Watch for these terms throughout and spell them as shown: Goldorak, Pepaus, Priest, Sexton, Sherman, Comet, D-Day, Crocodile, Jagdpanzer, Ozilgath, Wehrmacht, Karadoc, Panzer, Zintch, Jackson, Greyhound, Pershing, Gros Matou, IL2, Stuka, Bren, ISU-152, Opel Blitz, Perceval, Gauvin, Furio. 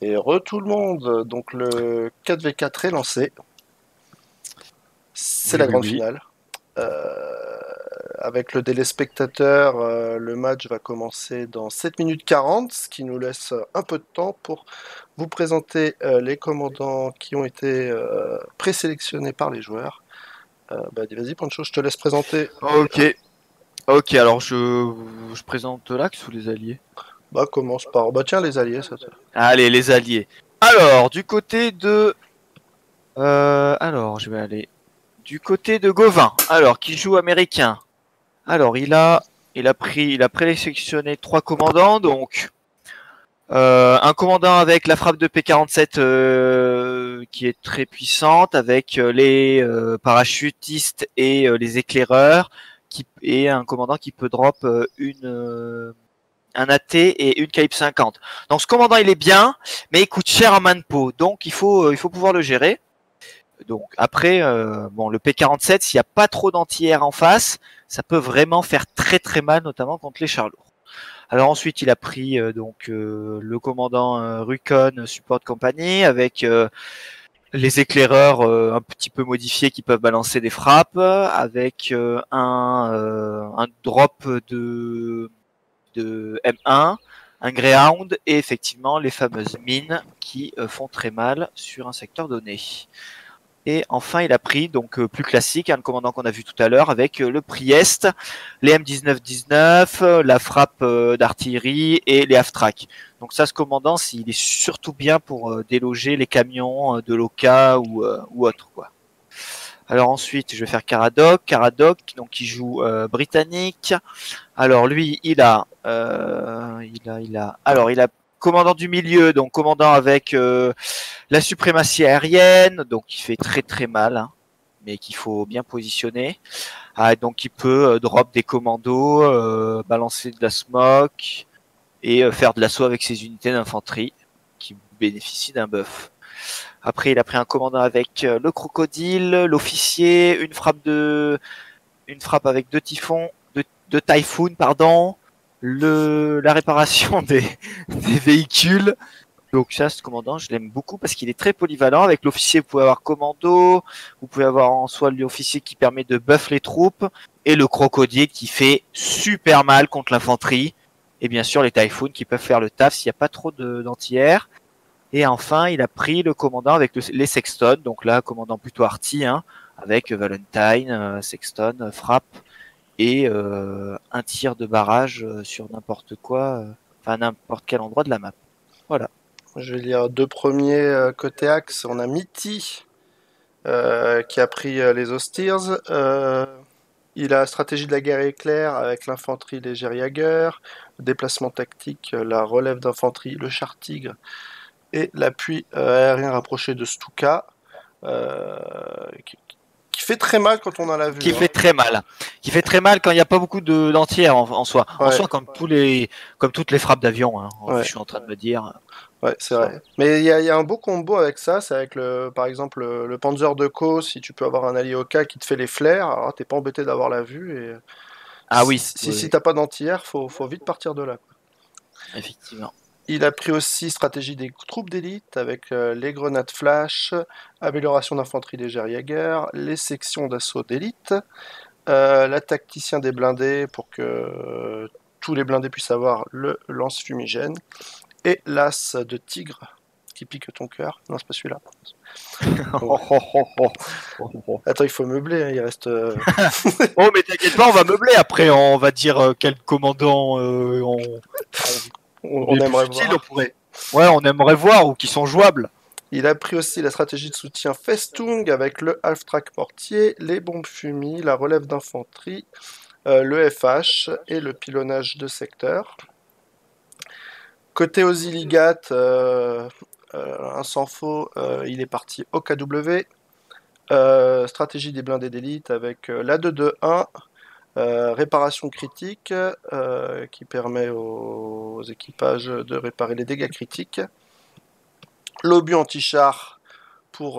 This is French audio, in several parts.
Et re tout le monde, donc le 4v4 est lancé. C'est oui, la grande finale. Avec le délai spectateur, le match va commencer dans 7 minutes 40, ce qui nous laisse un peu de temps pour vous présenter les commandants qui ont été présélectionnés par les joueurs. Vas-y, Pancho, je te laisse présenter. Ok, alors je présente l'axe ou les alliés? Commence par... tiens, les alliés, ça. Allez, les alliés. Alors, du côté de... je vais aller... Du côté de Gauvin, alors, qui joue américain. Alors, il a présélectionné 3 commandants, donc... un commandant avec la frappe de P47 qui est très puissante, avec les parachutistes et les éclaireurs, et un commandant qui peut drop un AT et une calibre 50. Donc ce commandant il est bien, mais il coûte cher en main de peau, donc il faut pouvoir le gérer. Donc après, le P47, s'il n'y a pas trop d'anti-air en face, ça peut vraiment faire très très mal, notamment contre les chars lourds. Alors ensuite il a pris le commandant Rucon Support Company avec les éclaireurs un petit peu modifiés qui peuvent balancer des frappes, avec un drop de M1, un Greyhound et effectivement les fameuses mines qui font très mal sur un secteur donné. Et enfin il a pris donc plus classique, le commandant qu'on a vu tout à l'heure avec le Priest, les M19-19, la frappe d'artillerie et les half-track. Donc ça, ce commandant, il est surtout bien pour déloger les camions de l'OCA ou autre, quoi. Alors ensuite, je vais faire Karadoc, donc il joue britannique. Alors lui, il a commandant du milieu, donc commandant avec la suprématie aérienne, donc il fait très très mal, mais qu'il faut bien positionner. Donc il peut drop des commandos, balancer de la smoke et faire de l'assaut avec ses unités d'infanterie qui bénéficient d'un buff. Après, il a pris un commandant avec le crocodile, l'officier, une frappe avec deux typhoons, la réparation des véhicules. Donc ça, ce commandant, je l'aime beaucoup parce qu'il est très polyvalent. Avec l'officier, vous pouvez avoir commando, vous pouvez avoir en soi l'officier qui permet de buff les troupes, et le crocodile qui fait super mal contre l'infanterie, et bien sûr les typhoons qui peuvent faire le taf s'il n'y a pas trop d'anti-air. Et enfin, il a pris le commandant avec les Sexton, donc là, commandant plutôt arty, avec Valentine, Sexton, frappe, et un tir de barrage sur n'importe quoi, n'importe quel endroit de la map. Voilà. Je vais lire 2 premiers côté axe. On a Mithy, qui a pris les Hostirs. Il a stratégie de la guerre éclair avec l'infanterie légère Jager, déplacement tactique, la relève d'infanterie, le char tigre, et l'appui aérien rapproché de Stuka, qui fait très mal quand on en a vu. Qui fait très mal quand il n'y a pas beaucoup d'anti-air en soi. Ouais. En soi, comme toutes les frappes d'avion, je suis en train de me dire. Ouais, c'est vrai. Mais il y a un beau combo avec ça, c'est avec, par exemple, le Panzer de Co, si tu peux avoir un allié Oka qui te fait les flares, alors t'es pas embêté d'avoir la vue. Et... Si t'as pas d'anti-air, faut vite partir de là, quoi. Effectivement. Il a pris aussi stratégie des troupes d'élite avec les grenades flash, amélioration d'infanterie légère Jaeger, les sections d'assaut d'élite, la tacticien des blindés pour que tous les blindés puissent avoir le lance-fumigène, et l'as de tigre qui pique ton cœur. Non, c'est pas celui-là. Bon. Attends, il faut meubler, il reste... Oh, mais t'inquiète pas, on va meubler après, on va dire quel commandant on aimerait voir. On aimerait voir, ou qui sont jouables. Il a pris aussi la stratégie de soutien Festung avec le half-track mortier, les bombes fumies, la relève d'infanterie, le FH et le pilonnage de secteur. Côté Ozilgath, un sans faux, il est parti au KW. Stratégie des blindés d'élite avec la 2-2-1. Réparation critique qui permet aux équipages de réparer les dégâts critiques. L'obus anti-char pour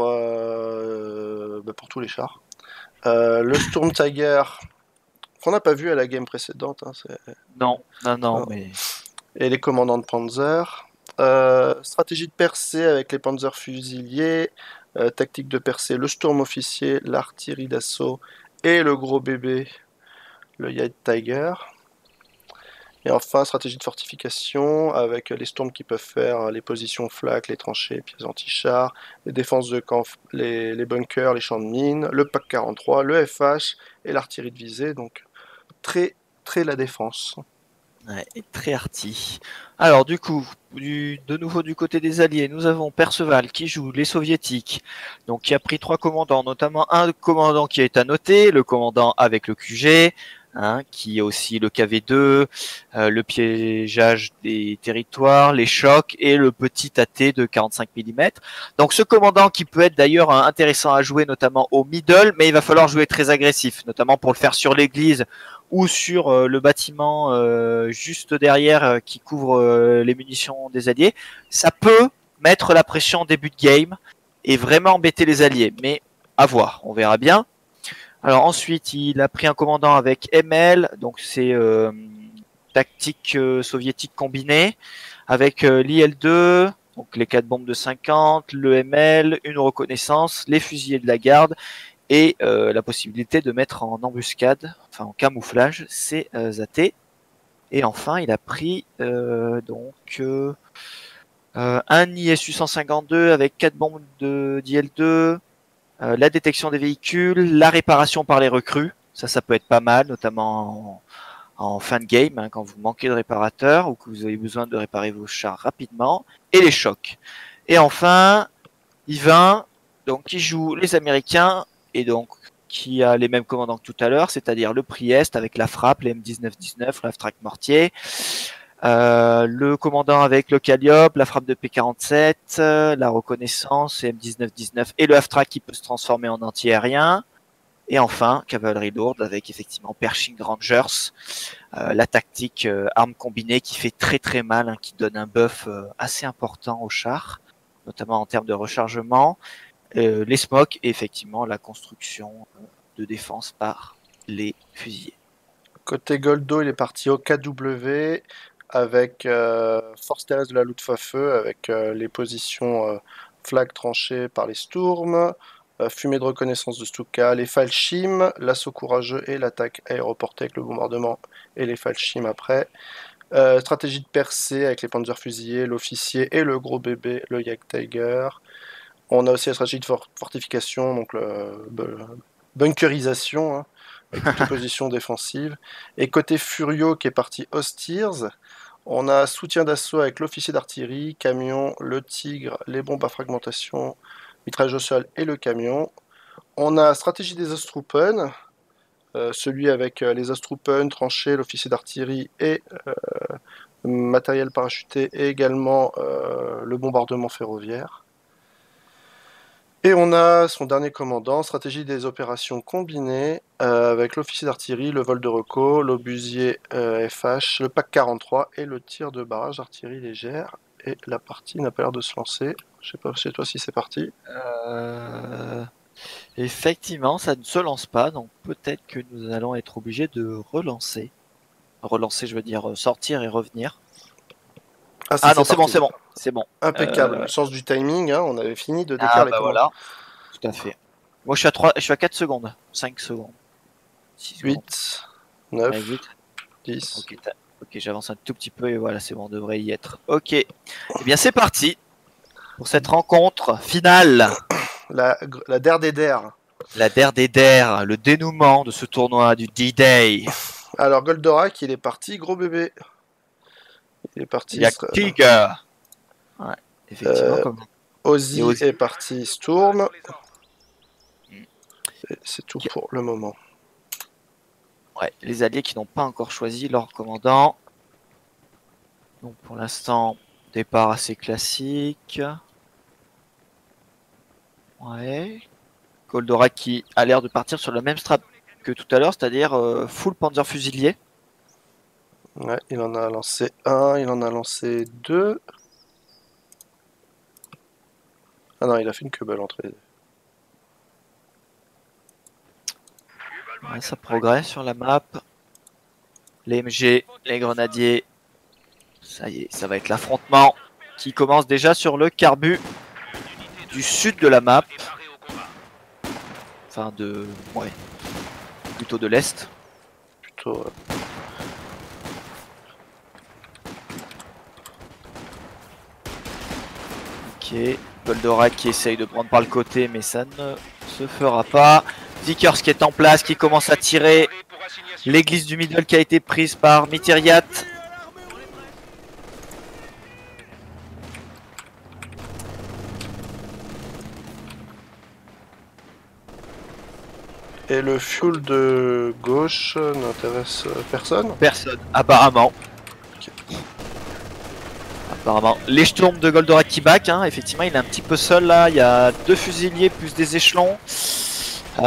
tous les chars. Le Sturmtiger qu'on n'a pas vu à la game précédente. Et les commandants de Panzer. Stratégie de percée avec les panzers fusiliers, tactique de percée, le Sturmofficier, l'artillerie d'assaut et le gros bébé, le Jagdtiger. Et enfin, stratégie de fortification avec les Sturms qui peuvent faire les positions flak, les tranchées, les pièces anti-chars, les défenses de camp, les bunkers, les champs de mines, le PAC 43, le FH et l'artillerie de visée. Donc, très la défense. Ouais, très arty. Alors du coup, de nouveau du côté des alliés, nous avons Perceval qui joue les soviétiques, donc qui a pris 3 commandants, notamment un commandant qui est annoté, le commandant avec le QG, hein, qui est aussi le KW2, le piégeage des territoires, les chocs et le petit AT de 45 mm. Donc ce commandant qui peut être d'ailleurs intéressant à jouer notamment au middle, mais il va falloir jouer très agressif, notamment pour le faire sur l'église ou sur le bâtiment juste derrière qui couvre les munitions des alliés. Ça peut mettre la pression en début de game et vraiment embêter les alliés, mais à voir, on verra bien. Alors ensuite, il a pris un commandant avec ML, donc c'est tactique soviétique combinée, avec l'IL-2, donc les 4 bombes de 50, le ML, une reconnaissance, les fusiliers de la garde, et la possibilité de mettre en embuscade, enfin en camouflage, ses AT. Et enfin, il a pris un ISU-152 avec 4 bombes d'IL-2, la détection des véhicules, la réparation par les recrues, ça peut être pas mal, notamment en fin de game, hein, quand vous manquez de réparateurs ou que vous avez besoin de réparer vos chars rapidement, et les chocs. Et enfin, Yvain, donc qui joue les Américains, et donc qui a les mêmes commandants que tout à l'heure, c'est-à-dire le Priest avec la frappe, les M19-19, l'Avtrak mortier, le commandant avec le Calliope, la frappe de P47, la reconnaissance, M19-19 et le Avtrak qui peut se transformer en anti-aérien. Et enfin, cavalerie lourde avec effectivement Pershing Rangers, la tactique arme combinée qui fait très mal, hein, qui donne un buff assez important aux chars, notamment en termes de rechargement, les smokes et effectivement la construction de défense par les fusiliers. Côté Goldo, il est parti au KW avec force terrestre de la Luftwaffe, avec les positions flag tranchées par les Sturm, fumée de reconnaissance de Stuka, les Fallschirm, l'assaut courageux et l'attaque aéroportée avec le bombardement et les Fallschirm après. Stratégie de percée avec les Panzer fusillés, l'officier et le gros bébé, le Jagdtiger. On a aussi la stratégie de fortification, donc le bunkerisation, hein, avec une position défensive. Et côté Furio qui est parti Hostiers, on a soutien d'assaut avec l'officier d'artillerie, camion, le tigre, les bombes à fragmentation, mitraillage au sol et le camion. On a stratégie des Ostruppen, celui avec les Ostruppen, tranchées, l'officier d'artillerie et matériel parachuté et également le bombardement ferroviaire. Et on a son dernier commandant, stratégie des opérations combinées, avec l'officier d'artillerie, le vol de recos, l'obusier FH, le PAC 43 et le tir de barrage d'artillerie légère. Et la partie n'a pas l'air de se lancer. Je sais pas chez toi si c'est parti. Effectivement, ça ne se lance pas, donc peut-être que nous allons être obligés de relancer. Relancer, je veux dire sortir et revenir. Ah non, c'est bon, c'est bon. C'est bon. Impeccable. Le sens du timing, hein, on avait fini de décaler les commandes. Voilà. Tout à fait. Moi, je suis à 4 secondes. 5 secondes. 6 8, secondes. 9, 8. 10. Ok, j'avance un tout petit peu et voilà, c'est bon, on devrait y être. Ok. Eh bien, c'est parti pour cette rencontre finale. La der des der. La der des der, le dénouement de ce tournoi du D-Day. Alors, Goldorak, il est parti, gros bébé. Il est parti. Jagdtiger. Ouais, effectivement. Ozzy est parti, Sturm. C'est tout pour le moment. Ouais, les alliés qui n'ont pas encore choisi leur commandant. Donc pour l'instant, départ assez classique. Ouais. Goldorak qui a l'air de partir sur la même strat que tout à l'heure, c'est-à-dire full Panzer fusilier. Ouais, il en a lancé un, il en a lancé 2. Ah non, il a fait une Kübel entre les deux. Ouais, ça progresse sur la map. Les MG, les grenadiers. Ça y est, ça va être l'affrontement. qui commence déjà sur le carbu du sud de la map. Enfin de... ouais. Plutôt de l'est. Plutôt... Ok. Goldorak qui essaye de prendre par le côté mais ça ne se fera pas. Vickers qui est en place, qui commence à tirer. L'église du middle qui a été prise par Mithyriat. Et le fuel de gauche n'intéresse personne? Personne, apparemment. Okay. Apparemment. Les Sturm de Goldorak qui back, hein, effectivement il est un petit peu seul là, il y a deux fusiliers plus des échelons. Ça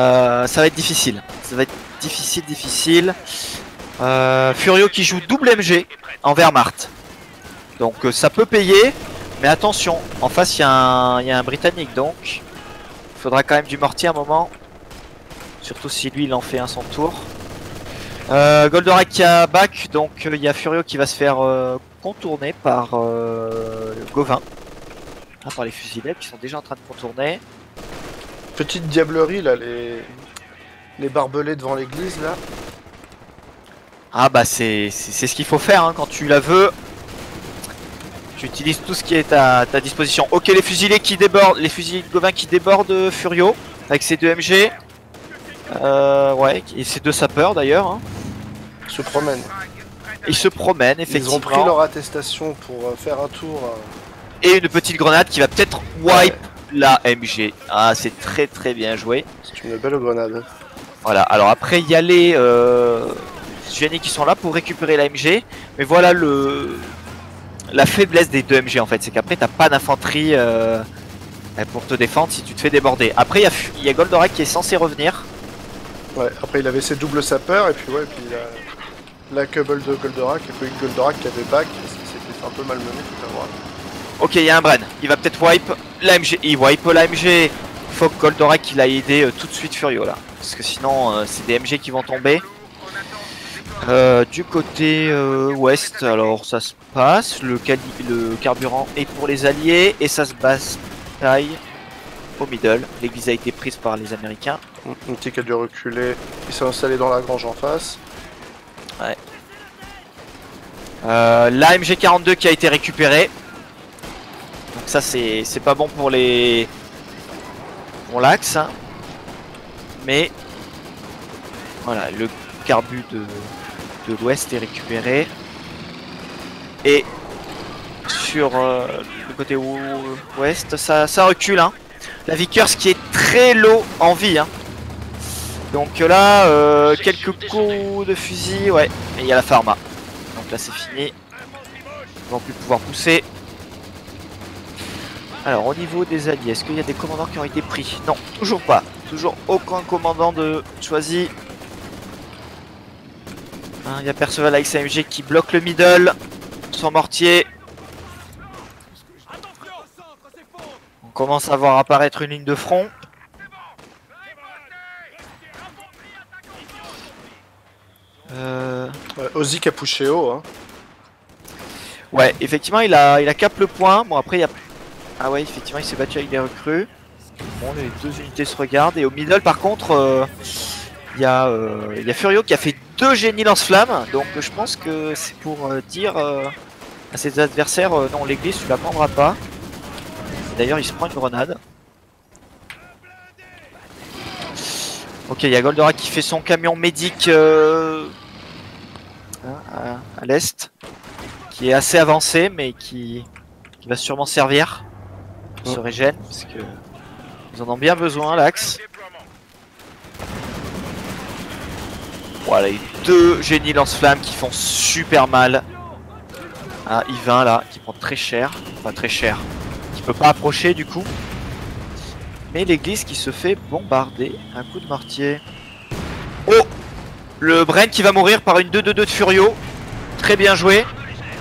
va être difficile. Ça va être difficile, difficile. Furio qui joue double MG en Wehrmacht. Donc ça peut payer. Mais attention, en face il y a un Britannique donc. Il faudra quand même du mortier à un moment. Surtout si lui il en fait un son tour. Goldorak qui a back. Donc il y a Furio qui va se faire contourner par Gauvin. Ah, par les fusillés qui sont déjà en train de contourner. Petite diablerie là, les barbelés devant l'église là. Ah bah c'est ce qu'il faut faire hein, quand tu la veux. Tu utilises tout ce qui est à ta disposition. Ok, les fusiliers qui débordent, les fusiliers de Gauvin qui débordent Furio avec ses deux MG. Ouais, et ses deux sapeurs d'ailleurs. Hein. Ils se promènent. Ils se promènent effectivement. Ils ont pris leur attestation pour faire un tour. Et une petite grenade qui va peut-être wipe. Ouais. La MG, ah c'est très très bien joué. C'est une belle grenade. Voilà, alors après il y a les Gianni qui sont là pour récupérer la MG. Mais voilà le la faiblesse des deux MG en fait, c'est qu'après t'as pas d'infanterie pour te défendre si tu te fais déborder. Après il y a Goldorak qui est censé revenir. Ouais, après il avait ses doubles sapeurs et puis ouais, et puis la Kübel de Goldorak et puis Goldorak qui avait back, c'était un peu malmené tout à l'heure. Ok, il y a un Bren, il va peut-être wipe l'AMG, il wipe l'AMG. Faut que Goldorak il a aidé tout de suite Furio là. Parce que sinon c'est des MG qui vont tomber. Du côté ouest, alors ça se passe. Le carburant est pour les alliés et ça se bataille au middle. L'église a été prise par les Américains. Mithy qui a dû reculer, il s'est installé dans la grange en face. Ouais. La MG 42 qui a été récupérée. Donc ça c'est pas bon pour les l'axe hein. Mais voilà le carbu de l'ouest est récupéré et sur le côté ouest ça recule hein. La Vickers qui est très low en vie hein. Donc là quelques coups de fusil ouais et il y a la pharma donc là c'est fini, ils vont plus pouvoir pousser. Alors au niveau des alliés, est-ce qu'il y a des commandants qui ont été pris? Non, toujours pas. Toujours aucun commandant de choisi. Hein, il y a Perceval avec sa MG qui bloque le middle. Son mortier. On commence à voir apparaître une ligne de front. Ozzy qui a poussé haut. Hein. Ouais, effectivement il a cap le point. Bon après il y a... Ah ouais, effectivement, il s'est battu avec des recrues. Bon, les deux unités se regardent. Et au middle, par contre, il y a Furio qui a fait deux génies lance-flammes. Donc, je pense que c'est pour dire à ses adversaires, non, l'église, tu la prendras pas. D'ailleurs, il se prend une grenade. Ok, il y a Goldorak qui fait son camion médic à l'est. Qui est assez avancé, mais qui va sûrement servir. Se régène parce que ils en ont bien besoin l'axe. Voilà, les deux génies lance-flammes qui font super mal. Ah, Yvain là qui prend très cher, enfin très cher, qui peut pas approcher du coup. Mais l'église qui se fait bombarder, un coup de mortier. Oh, le Bren qui va mourir par une 2-2-2 de Furio. Très bien joué.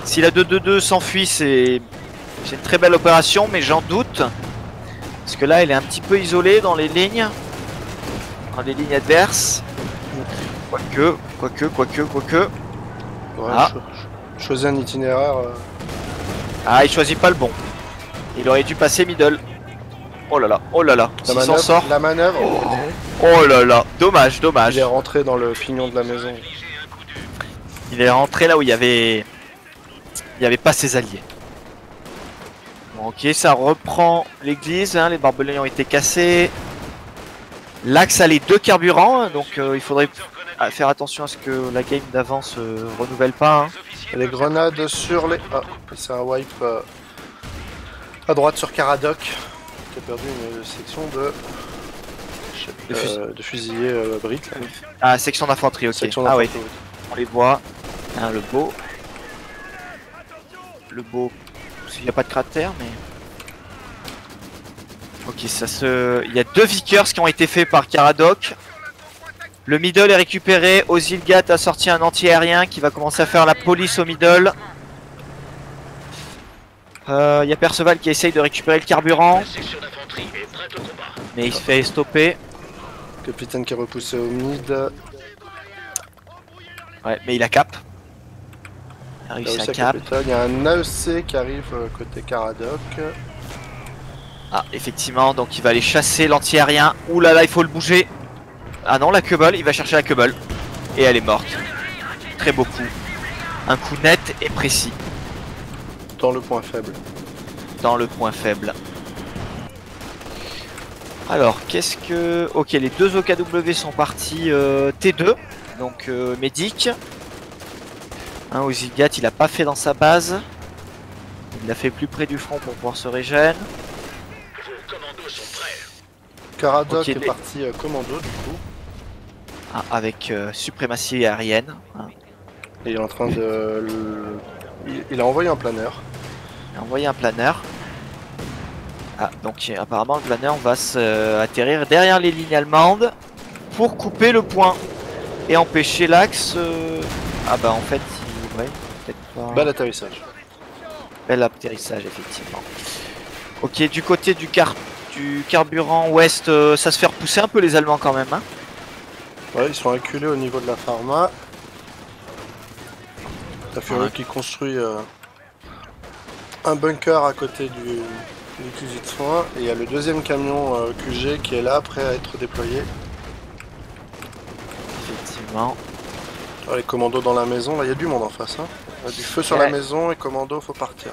Si la 2-2-2 s'enfuit, c'est une très belle opération, mais j'en doute. Parce que là, elle est un petit peu isolée dans les lignes. Dans les lignes adverses. Quoique. Ouais, ah. Choisir un itinéraire Ah, il choisit pas le bon. Il aurait dû passer middle. Oh là là, s'il s'en sort. La manœuvre. Oh, oh là là, dommage, dommage. Il est rentré dans le pignon de la maison. Il est rentré là où il y avait pas ses alliés. Bon, ok, ça reprend l'église, hein, les barbelés ont été cassés. L'axe a les deux carburants, donc il faudrait faire attention à ce que la game d'avant se renouvelle pas. Hein. Les grenades sur les... Ah, c'est un wipe à droite sur Karadoc. Qui a perdu une section de fusiliers briques. Ah, section d'infanterie, ok. Section ah ouais, on les voit. Hein, le beau. Le beau. Il n'y a pas de cratère, mais... Ok, ça se... Il y a deux Vickers qui ont été faits par Karadoc. Le middle est récupéré. Ozilgath a sorti un anti-aérien qui va commencer à faire la police au middle. Il y a Perceval qui essaye de récupérer le carburant. Mais il se fait stopper. Capitaine qui est repoussé au mid. Ouais, mais il a cap. Il a réussi à cap. Il y a un AEC qui arrive côté Karadoc. Ah, effectivement, donc il va aller chasser l'anti-aérien. Ouh là là, il faut le bouger. Ah non, la Kübel, il va chercher la Kübel. Et elle est morte. Très beau coup. Un coup net et précis. Dans le point faible. Dans le point faible. Alors, qu'est-ce que... Ok, les deux OKW sont partis T2. Donc, médic. Hein, Ozilgath, il a pas fait dans sa base. Il l'a fait plus près du front pour pouvoir se régénérer. Karadoc okay, est parti commando du coup. Ah, avec suprématie aérienne. Ah. Et il est en train de... Il a envoyé un planeur. Il a envoyé un planeur. Ah, donc apparemment le planeur va s'atterrir derrière les lignes allemandes pour couper le point et empêcher l'axe... Ah bah en fait, il... ouais, peut-être pas... Bel atterrissage. Bel atterrissage, effectivement. Ok, du côté du carburant ouest, ça se fait repousser un peu les Allemands quand même. Hein ouais, ils sont acculés au niveau de la pharma. T'as Furio qui construit un bunker à côté du QG de soins. Et il y a le deuxième camion QG qui est là, prêt à être déployé. Effectivement. Alors, les commandos dans la maison, là il y a du monde en face. Hein. Y a du feu sur la maison et commandos, faut partir.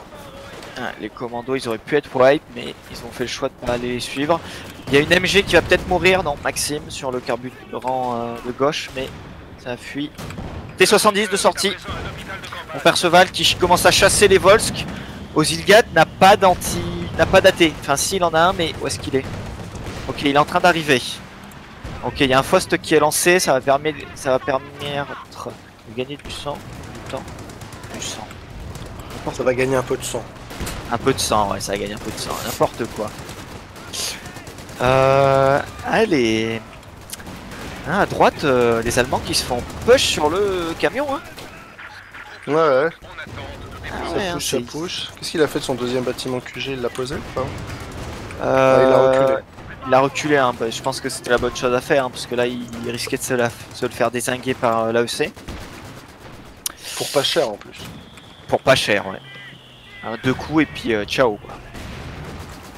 Ah, les commandos, ils auraient pu être wipe, mais ils ont fait le choix de ne pas aller les suivre. Il y a une MG qui va peut-être mourir, non, Maxime, sur le carburant de gauche, mais ça fuit. T70 de sortie. Mon Perceval qui commence à chasser les Volsk. Ozilgath n'a pas d'anti, n'a pas d'athée. Enfin, s'il en a un, mais où est-ce qu'il est? Ok, il est en train d'arriver. Ok, il y a un Faust qui est lancé, ça va permettre de gagner du sang. Du temps. Du sang. Ça va gagner un peu de sang. Un peu de sang, ouais, ça gagne un peu de sang, n'importe quoi. Allez. Ah, à droite, les Allemands qui se font push sur le camion, hein. Ouais, ouais. Ah, ouais, push, hein, ça push. Qu'est-ce qu'il a fait de son deuxième bâtiment QG? Il l'a posé ou pas? Ah, il l'a reculé. Il l'a reculé, hein, bah, je pense que c'était la bonne chose à faire, hein, parce que là, il risquait de se le faire dézinguer par l'AEC. Pour pas cher, en plus. Pour pas cher, ouais. Hein, deux coups et puis ciao quoi.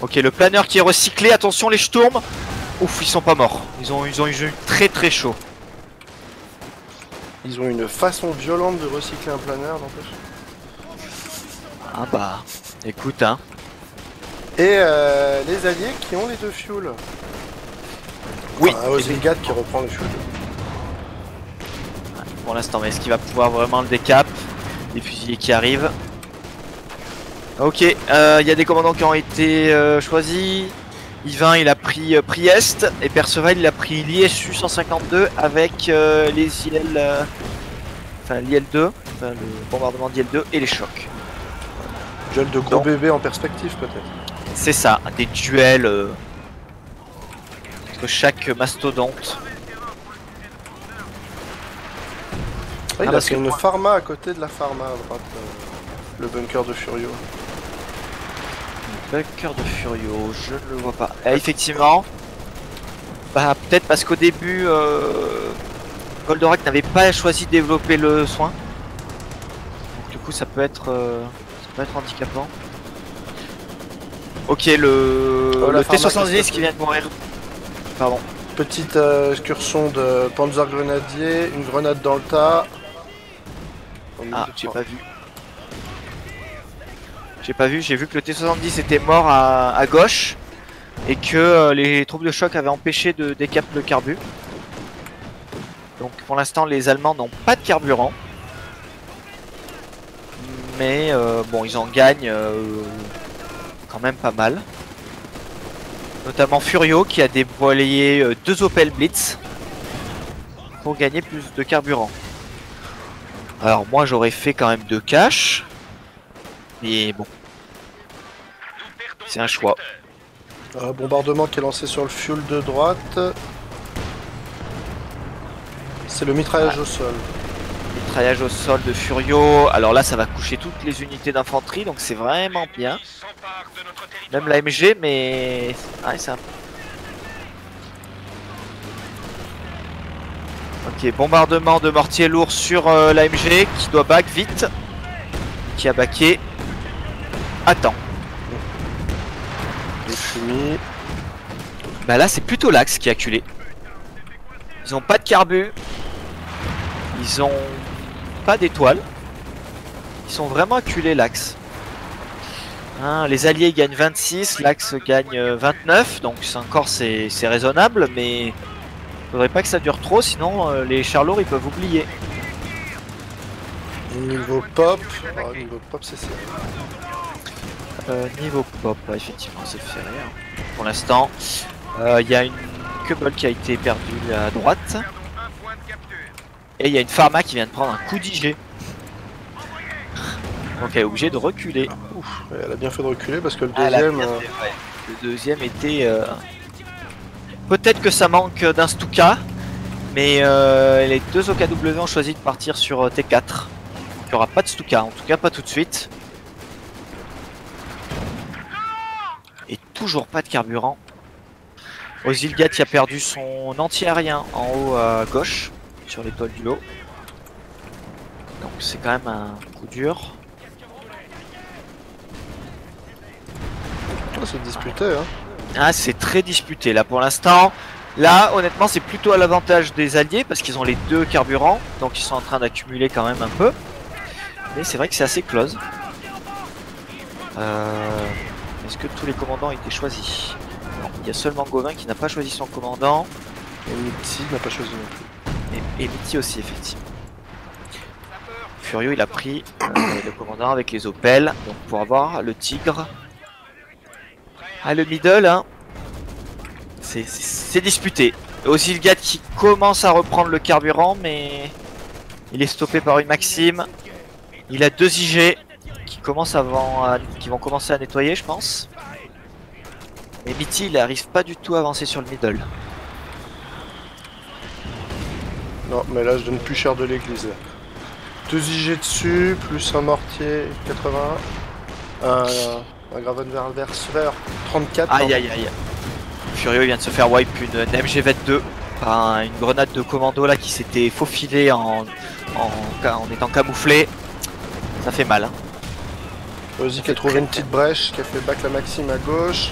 Ok, le planeur qui est recyclé, attention les Sturm. Ouf, ils sont pas morts, ils ont eu très très chaud. Ils ont une façon violente de recycler un planeur n'empêche. Ah bah, écoute hein. Et les alliés qui ont les deux fuels. Oui, enfin, Ozilgath qui reprend le fuel. Pour l'instant, mais est-ce qu'il va pouvoir vraiment le décap? Les fusiliers qui arrivent. Ok, il y a des commandants qui ont été choisis. Yvain il a pris Priest et Perceval il a pris l'ISU 152 avec les IL, enfin l'IL2, enfin, le bombardement d'IL2 et les chocs. Duel de gros bébés en perspective peut-être. C'est ça, des duels entre chaque mastodonte. Ah, il a pris une pharma à côté de la pharma à droite, le bunker de Furio. Bunker de Furio, je ne le vois pas. Ah, effectivement, bah peut-être parce qu'au début, Goldorak n'avait pas choisi de développer le soin. Donc du coup, ça peut être ça peut être handicapant. Ok, le T70 qui vient de mourir. Pardon. Petite excursion de Panzer Grenadier, une grenade dans le tas. Ah, j'ai pas vu. J'ai pas vu, j'ai vu que le T70 était mort à gauche et que les troupes de choc avaient empêché de décapter le carbu. Donc pour l'instant les Allemands n'ont pas de carburant. Mais bon, ils en gagnent quand même pas mal. Notamment Furio qui a déployé deux Opel Blitz pour gagner plus de carburant. Alors moi j'aurais fait quand même deux caches. Mais bon, c'est un choix. Bombardement qui est lancé sur le fuel de droite. C'est le mitraillage au sol. Mitraillage au sol de Furio. Alors là ça va coucher toutes les unités d'infanterie, donc c'est vraiment bien. Même l'AMG, mais... Ah, c'est un... Ok, bombardement de mortier lourd sur l'AMG qui doit back vite. Qui a backé. Attends. Bah là c'est plutôt l'Axe qui a culé. Ils ont pas de carbu. Ils ont pas d'étoiles. Ils sont vraiment acculés l'Axe. Hein, les alliés gagnent 26, l'Axe gagne 29. Donc encore c'est raisonnable, mais faudrait pas que ça dure trop, sinon les charlots ils peuvent oublier. Niveau pop, niveau pop c'est serré. Niveau pop, ouais, effectivement c'est serré. Hein. Pour l'instant, il y a une Kübel qui a été perdue à droite. Et il y a une Pharma qui vient de prendre un coup d'IG. Donc elle est obligée de reculer. Ouf, elle a bien fait de reculer parce que le deuxième... Ouais. Le deuxième était... Peut-être que ça manque d'un Stuka. Mais les deux OKW ont choisi de partir sur T4. Il n'y aura pas de Stuka, en tout cas pas tout de suite. Et toujours pas de carburant. Ozilgath a perdu son anti-aérien en haut à gauche, sur l'étoile du lot. Donc c'est quand même un coup dur. Oh, c'est disputé hein. Ah, c'est très disputé là pour l'instant. Là honnêtement c'est plutôt à l'avantage des alliés parce qu'ils ont les deux carburants. Donc ils sont en train d'accumuler quand même un peu. Mais c'est vrai que c'est assez close. Est-ce que tous les commandants ont été choisis? Non, il y a seulement Gauvin qui n'a pas choisi son commandant. Et Mithy n'a pas choisi non plus. Et Mithy aussi, effectivement. Furio, il a pris le commandant avec les Opel. Donc pour avoir le tigre. Ah, le middle, hein. C'est disputé. Ozilgath qui commence à reprendre le carburant, mais il est stoppé par une Maxime. Il a deux IG qui vont commencer à nettoyer, je pense. Mais Mithy, il n'arrive pas du tout à avancer sur le middle. Non, mais là, je donne plus cher de l'église. Deux IG dessus, plus un mortier 80. Un Gravenverfer 34. Aïe, aïe, aïe. Furio vient de se faire wipe une MG 22 par une grenade de commando là qui s'était faufilée en étant camouflée. Ça fait mal. Hein. Ozzy qui a trouvé une petite brèche, qui a fait back la Maxime à gauche.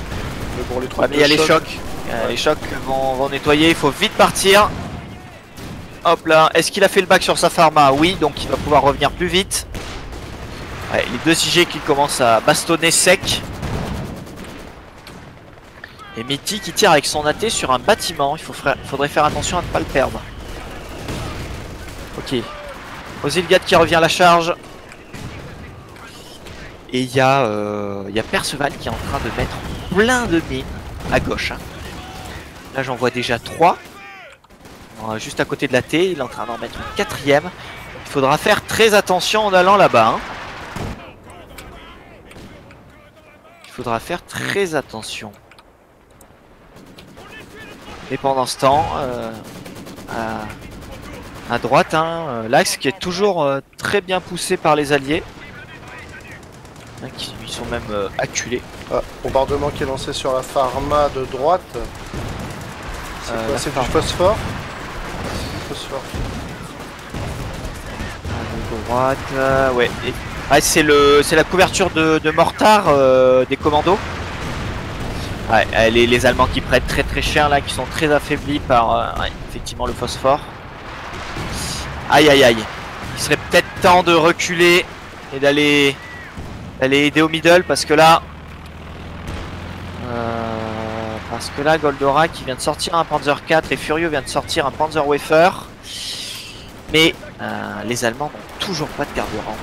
Mais bon, les troupes de choc. Les chocs vont nettoyer, il faut vite partir. Hop là, est-ce qu'il a fait le back sur sa Pharma? Oui, donc il va pouvoir revenir plus vite. Ouais, les deux IG qui commencent à bastonner sec. Et Mithy qui tire avec son AT sur un bâtiment, faudrait faire attention à ne pas le perdre. Ok. Ozilgath qui revient à la charge. Et il y a Perceval qui est en train de mettre plein de mines à gauche. Hein. Là j'en vois déjà 3. Juste à côté de la T, il est en train d'en mettre une quatrième. Il faudra faire très attention en allant là-bas. Hein. Il faudra faire très attention. Et pendant ce temps, à droite, hein, l'axe qui est toujours très bien poussé par les alliés. Qui sont même acculés. Ah, bombardement qui est lancé sur la Pharma de droite. C'est quoi? C'est du phosphore. Phosphore. À droite, ouais. Et Ouais, c'est la couverture de mortar des commandos. Ouais, les Allemands qui prêtent très cher là, qui sont très affaiblis par ouais, effectivement le phosphore. Aïe aïe aïe. Il serait peut-être temps de reculer et d'aller aider au middle parce que là Goldorak qui vient de sortir un Panzer 4 et Furio vient de sortir un Panzerwerfer. Mais les Allemands n'ont toujours pas de carburant.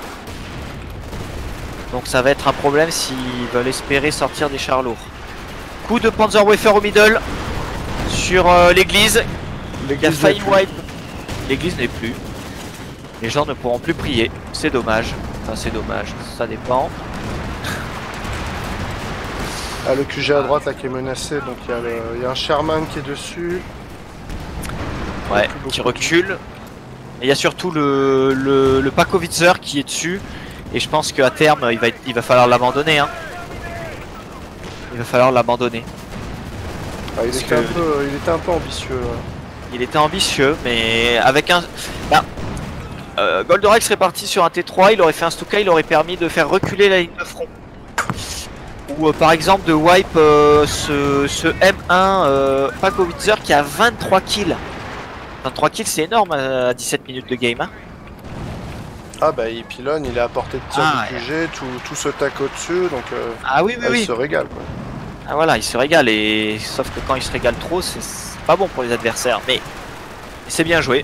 Donc ça va être un problème s'ils veulent espérer sortir des chars lourds. Coup de Panzerwerfer au middle sur l'église. Il a failli wipe. L'église n'est plus. Les gens ne pourront plus prier. C'est dommage. Enfin c'est dommage, ça dépend. Ah, le QG à droite là qui est menacé, donc il y a un Sherman qui est dessus. Ouais, qui recule. Et il y a surtout le Pacovitzer qui est dessus. Et je pense qu'à terme il va falloir l'abandonner hein. Il va falloir l'abandonner. Ah, il était un peu ambitieux. Il était ambitieux, mais avec un... Bah, Goldorak serait parti sur un T3, il aurait fait un Stuka, il aurait permis de faire reculer la ligne de front. Ou par exemple de wipe ce M1 Pacovitzer qui a 23 kills. 23 kills c'est énorme à 17 minutes de game. Hein. Ah bah il pilonne, il est à portée de tir du QG, ouais. tout se tac au-dessus, donc ah, oui, oui, il se régale quoi. Ah voilà, il se régale, et sauf que quand il se régale trop, c'est pas bon pour les adversaires, mais c'est bien joué.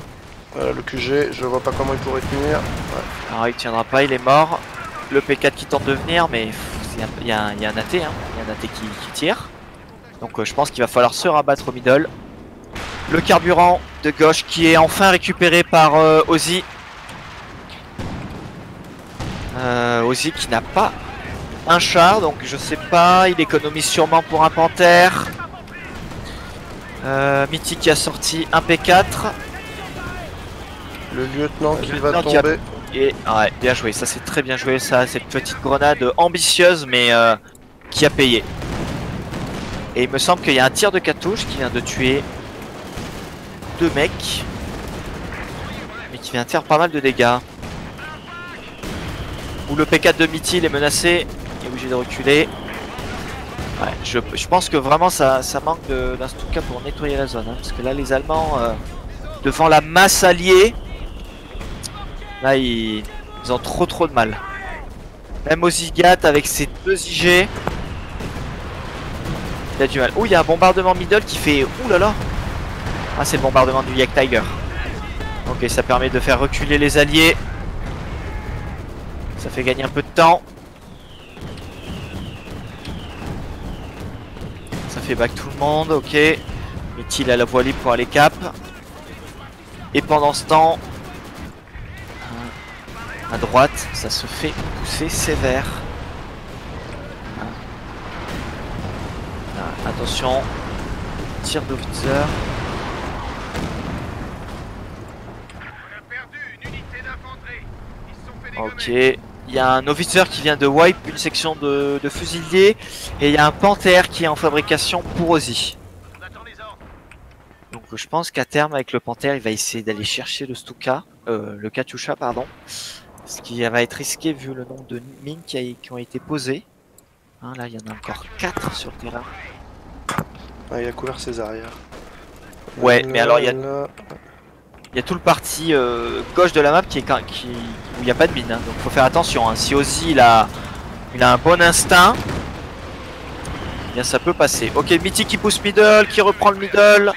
Le QG, je vois pas comment il pourrait tenir. Ouais. Alors il tiendra pas, il est mort. Le P4 qui tente de venir, mais il y a un AT, hein. Il y a un AT qui tire. Donc je pense qu'il va falloir se rabattre au middle. Le carburant de gauche qui est enfin récupéré par Ozzy. Ozzy qui n'a pas un char, donc je sais pas, il économise sûrement pour un Panther. Mithy qui a sorti un P4. Le lieutenant qui va tomber. Et ouais, bien joué, ça c'est très bien joué, ça, cette petite grenade ambitieuse mais qui a payé. Et il me semble qu'il y a un tir de Katyusha qui vient de tuer deux mecs, mais qui vient de faire pas mal de dégâts. Ou le P4 de Mithy, il est menacé, il est obligé de reculer. Ouais, je pense que vraiment ça manque d'un Stuka pour nettoyer la zone, hein, parce que là les Allemands, devant la masse alliée, là ils ont trop de mal. Même Ozilgath avec ses deux IG, il a du mal. Ouh, il y a un bombardement middle qui fait... Ouh là là. Ah, c'est le bombardement du Jagdtiger. Ok, ça permet de faire reculer les alliés. Ça fait gagner un peu de temps. Ça fait back tout le monde, ok. Mithy a la voie libre pour aller cap. Et pendant ce temps, à droite, ça se fait pousser sévère. Ah, attention, tir d'officer. Ok, il y a un officer qui vient de wipe une section de fusiliers. Et il y a un Panther qui est en fabrication pour Ozzy. Donc je pense qu'à terme avec le Panther il va essayer d'aller chercher le Stuka, le Katyusha pardon. Ce qui va être risqué vu le nombre de mines qui ont été posées, hein. Là il y en a encore 4 sur le terrain. Ah, il a couvert ses arrières. Ouais là, mais alors il y a... Là... Il y a tout le parti gauche de la map qui où il n'y a pas de mine, hein, donc faut faire attention. Hein. Si Ozzy il a un bon instinct, eh bien ça peut passer. Ok, Mithy qui pousse middle, qui reprend le middle.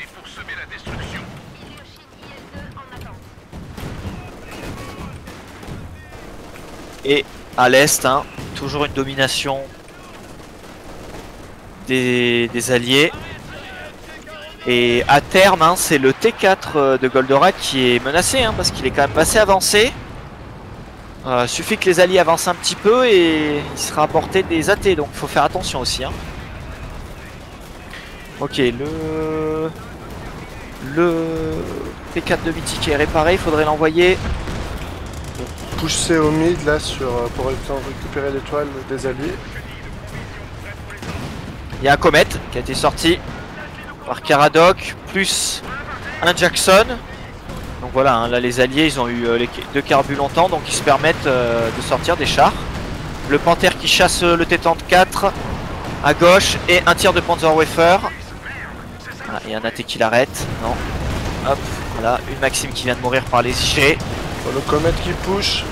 Et à l'est, hein, toujours une domination des alliés. Et à terme, hein, c'est le T4 de Goldorak qui est menacé, hein, parce qu'il est quand même assez avancé. Suffit que les alliés avancent un petit peu et il sera à portée des AT, donc faut faire attention aussi. Hein. Ok, le T4 de Mithy qui est réparé, il faudrait l'envoyer. Pousser au mid là pour récupérer l'étoile des alliés. Il y a un Comet qui a été sorti par Karadoc, plus un Jackson. Donc voilà, hein, là les alliés ils ont eu les deux carbus longtemps, donc ils se permettent de sortir des chars. Le Panther qui chasse le T-34 à gauche et un tir de Panzerwerfer. Ah, et un athée qui l'arrête, non. Hop, voilà, une Maxime qui vient de mourir par les G. Le Comet qui pousse.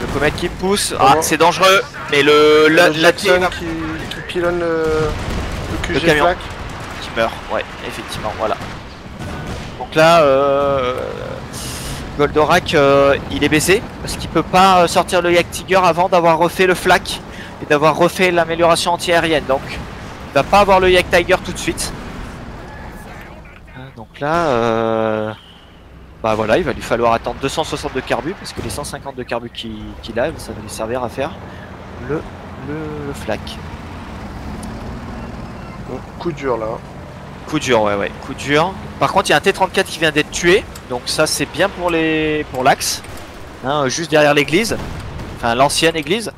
Le Comet qui pousse, ah, c'est dangereux. Mais le Jackson qui pilonne le QG camion. Qui meurt, ouais, effectivement, voilà. Donc là, Goldorak, il est baisé parce qu'il peut pas sortir le Jagdtiger avant d'avoir refait le flak et d'avoir refait l'amélioration anti-aérienne. Donc, il va pas avoir le Jagdtiger tout de suite. Donc là, bah voilà, il va lui falloir attendre 262 carbus parce que les 152 carbus qu'il a, ça va lui servir à faire le flak. Bon, coup dur là. Coup dur, ouais, ouais, coup dur. Par contre, il y a un T-34 qui vient d'être tué, donc ça c'est bien pour les pour l'axe, hein, juste derrière l'église, enfin l'ancienne église.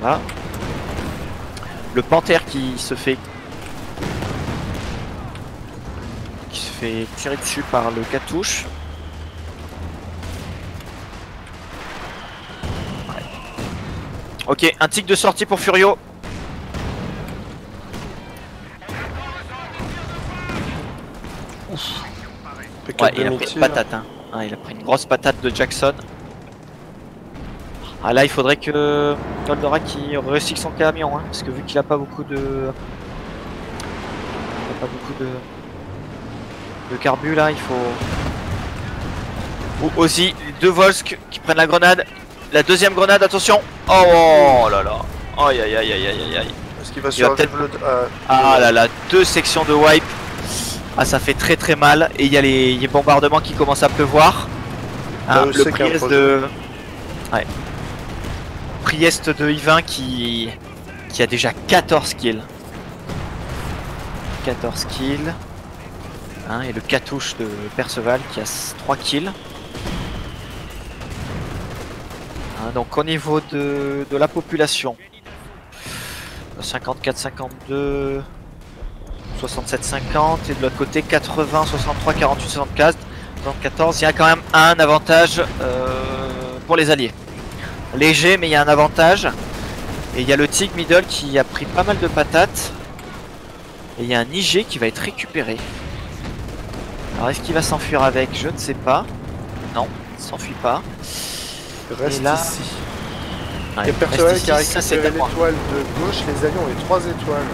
Voilà. Le Panthère qui se fait tirer dessus par le Katyusha. Ouais. Ok, un tic de sortie pour Furio. Ouais, il a pris une patate, hein. Ah, il a pris une grosse patate de Jackson. Ah là, il faudrait que Goldorak recycle son camion, hein, parce que vu qu'il a pas beaucoup de, il a pas beaucoup de carbu là, il faut. Ou aussi deux Volsk qui prennent la grenade, la deuxième grenade, attention. Oh là là, aïe aïe aïe aïe aïe aïe. Est-ce qu'il va survivre le... Ah là là, deux sections de wipe. Ah, ça fait très très mal, et il y a les bombardements qui commencent à pleuvoir. Hein, le Priest de... Ouais. Priest de Yvain qui a déjà 14 kills. 14 kills. Hein, et le Katyusha de Perceval qui a 3 kills. Hein, donc au niveau de la population. 54, 52... 67-50 et de l'autre côté 80, 63, 48, 74, 74. Il y a quand même un avantage pour les alliés. Léger, mais il y a un avantage. Et il y a le Tig Middle qui a pris pas mal de patates. Et il y a un IG qui va être récupéré. Alors est-ce qu'il va s'enfuir avec? Je ne sais pas. Non, il ne s'enfuit pas. Reste et là... ici. Ouais, et Perceval qui a récupéré l'étoile de gauche, les alliés ont les 3 étoiles.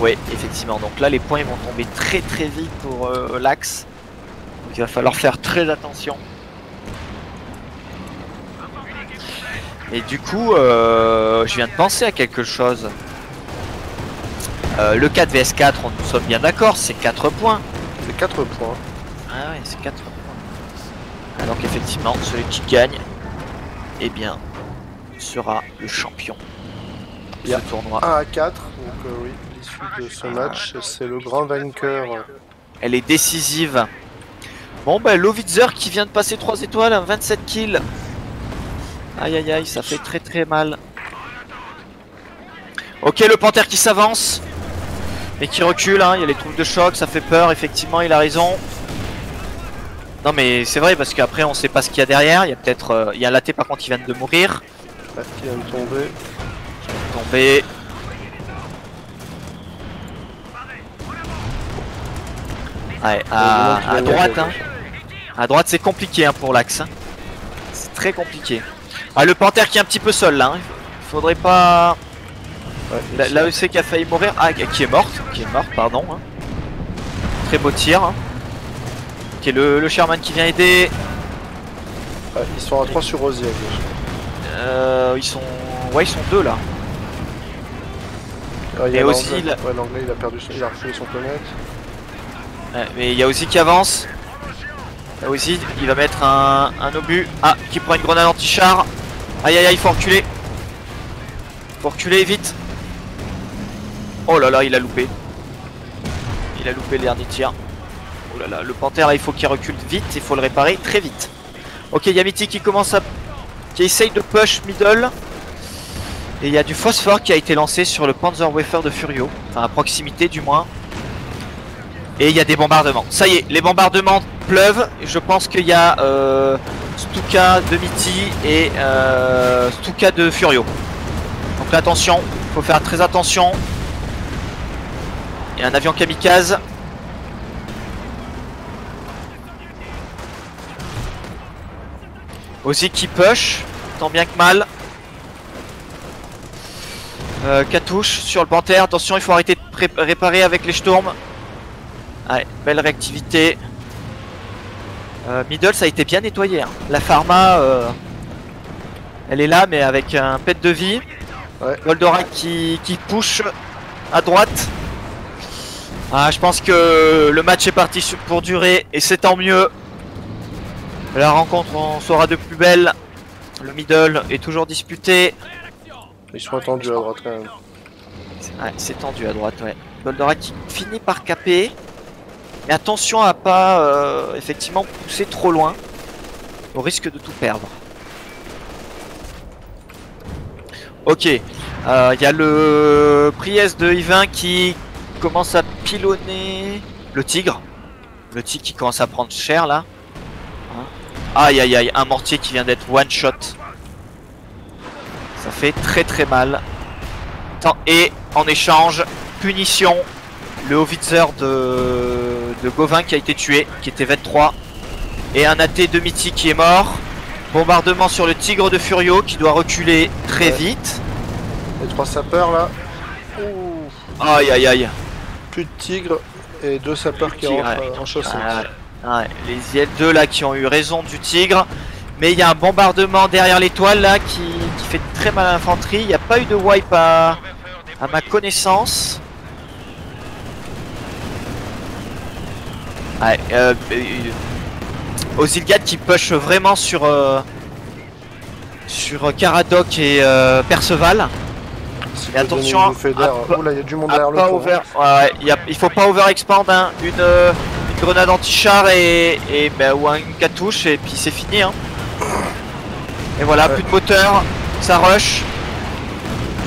Oui, effectivement, donc là les points ils vont tomber très très vite pour l'axe. Donc il va falloir faire très attention. Et du coup, je viens de penser à quelque chose. Le 4 vs 4, nous sommes bien d'accord, c'est 4 points. C'est 4 points. Ah ouais, c'est 4 points. Ah, donc effectivement, celui qui gagne, eh bien, sera le champion de ce tournoi. 1 à 4, donc oui. De ce match, c'est le grand vainqueur. Elle est décisive. Bon bah Lovitzer qui vient de passer 3 étoiles, hein, 27 kills. Aïe aïe aïe, ça fait très très mal. Ok, le Panther qui s'avance et qui recule, hein, il y a les troupes de choc, ça fait peur, effectivement il a raison. Non mais c'est vrai parce qu'après on sait pas ce qu'il y a derrière, il y a peut-être... il y a l'AT par contre qui vient de mourir. Qui vient de tomber. Qui vient de tomber. Ouais, à droite, hein. À droite c'est compliqué, hein, pour l'axe, hein. C'est très compliqué. Ah, le Panthère qui est un petit peu seul là, hein. Faudrait pas... Ouais, l'AEC qui a failli mourir, ah, qui est morte, pardon, hein. Très beau tir, hein. Ok, le Sherman qui vient aider. Ouais, ils sont à 3 sur Ozzy. Ouais, ils sont 2 là. Ouais, et aussi... l'anglais, ouais, il a perdu son... il a refusé son planète. Ouais, mais il y a aussi qui avance. Là aussi, il va mettre un obus. Ah, qui prend une grenade anti-char. Aïe aïe aïe, il faut reculer. Faut reculer vite. Oh là là, il a loupé. Il a loupé le dernier tir. Oh là là, le Panthère, il faut qu'il recule vite. Il faut le réparer très vite. Ok, il y a Mithy qui commence à... qui essaye de push middle. Et il y a du phosphore qui a été lancé sur le Panzerwerfer de Furio. Enfin, à proximité du moins. Et il y a des bombardements. Ça y est, les bombardements pleuvent. Je pense qu'il y a Stuka de Mithy et Stuka de Furio. Donc là, attention, faut faire très attention. Il y a un avion kamikaze. Aussi qui push, tant bien que mal. Katyusha sur le panthère, attention, il faut arrêter de réparer avec les Sturms. Allez, belle réactivité. Middle, ça a été bien nettoyé. Hein. La pharma, elle est là, mais avec un pet de vie. Ouais. Goldorak qui push à droite. Ah, je pense que le match est parti pour durer, et c'est tant mieux. La rencontre, on saura de plus belle. Le middle est toujours disputé. Ils sont tendus à droite quand même. Ouais, c'est tendu à droite, ouais. Goldorak qui finit par caper. Mais attention à pas effectivement pousser trop loin. On risque de tout perdre. Ok. Il y a le Priest de Yvain qui commence à pilonner le tigre. Le tigre qui commence à prendre cher là. Aïe aïe aïe, un mortier qui vient d'être one shot. Ça fait très très mal. Et en échange, punition. Le Howitzer de Gauvin qui a été tué, qui était 23. Et un AT de Mithy qui est mort. Bombardement sur le tigre de Furio qui doit reculer très vite. Les trois sapeurs là. Ouh. Aïe aïe aïe. Plus de tigre et deux sapeurs qui rentrent en chaussette. Ouais, les IL2 là qui ont eu raison du tigre. Mais il y a un bombardement derrière l'étoile là qui fait très mal à l'infanterie. Il n'y a pas eu de wipe à ma connaissance. Ouais, Ozilgath qui push vraiment sur sur Karadoc et Perceval. Et attention, il y a du monde derrière le pont. Ouais, il faut pas overexpand hein. Une grenade anti-char et bah, ou une Katyusha et puis c'est fini hein. Et voilà, ouais. Plus de moteur, ça rush.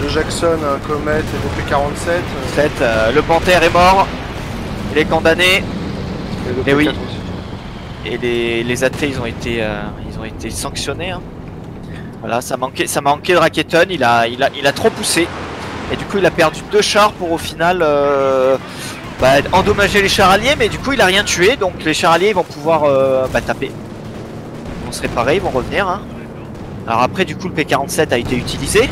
De Jackson, Comet et P47. Le panthère est mort. Il est condamné. Et oui. Et les athées ils ont été sanctionnés hein. Voilà, ça manquait de Raketen, il a trop poussé. Et du coup il a perdu 2 chars pour au final endommager les chars alliés, mais du coup il a rien tué, donc les chars alliés ils vont pouvoir taper. Ils vont se réparer, ils vont revenir hein. Alors après du coup le P47 a été utilisé.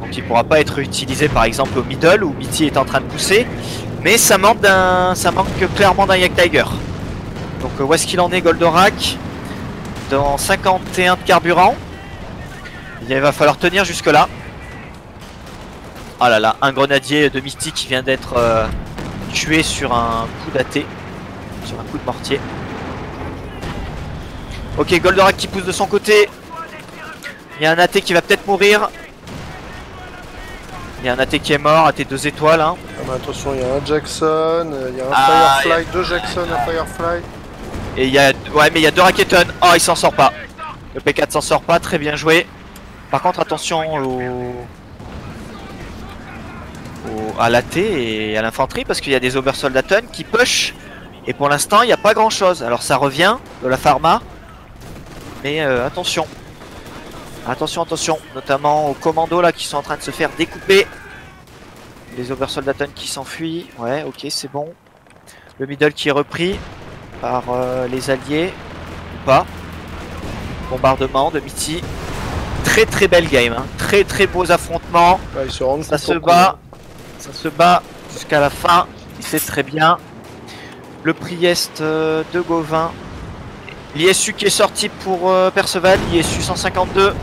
Donc il pourra pas être utilisé par exemple au middle où Mithy est en train de pousser. Mais ça manque clairement d'un Jagdtiger. Donc où est-ce qu'il en est Goldorak? Dans 51 de carburant. Il va falloir tenir jusque là. Ah là là, un grenadier de Mithy qui vient d'être tué sur un coup d'AT. Sur un coup de mortier. Ok, Goldorak qui pousse de son côté. Il y a un AT qui va peut-être mourir. Il y a un AT qui est mort, AT 2 étoiles hein. Ah bah attention, il y a un Jackson, il y a un Firefly, deux Jackson, un Firefly. Et il y a... Ouais mais il y a 2 Raketen. Oh il s'en sort pas. Le P4 s'en sort pas, très bien joué. Par contre attention à l'AT et à l'infanterie parce qu'il y a des Obersoldaten qui push. Et pour l'instant il n'y a pas grand chose. Alors ça revient de la pharma. Mais attention. Attention, attention, notamment aux commandos là qui sont en train de se faire découper. Les Obersoldaten qui s'enfuient. Ouais, ok, c'est bon. Le middle qui est repris par les alliés. Ou pas. Bombardement de Mithy. Très très belle game. Hein. Très très beaux affrontements. Ouais, ils se rendent ça se bat jusqu'à la fin. C'est très bien. Le Priest de Gauvin. L'ISU qui est sorti pour Perceval, l'ISU 152.